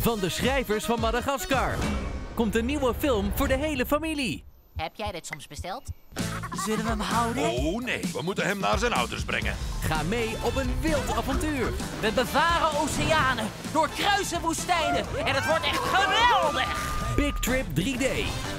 Van de schrijvers van Madagascar komt een nieuwe film voor de hele familie. Heb jij dit soms besteld? Zullen we hem houden? Oh nee, we moeten hem naar zijn ouders brengen. Ga mee op een wild avontuur. We bevaren oceanen, doorkruisen woestijnen en het wordt echt geweldig! Big Trip 3D.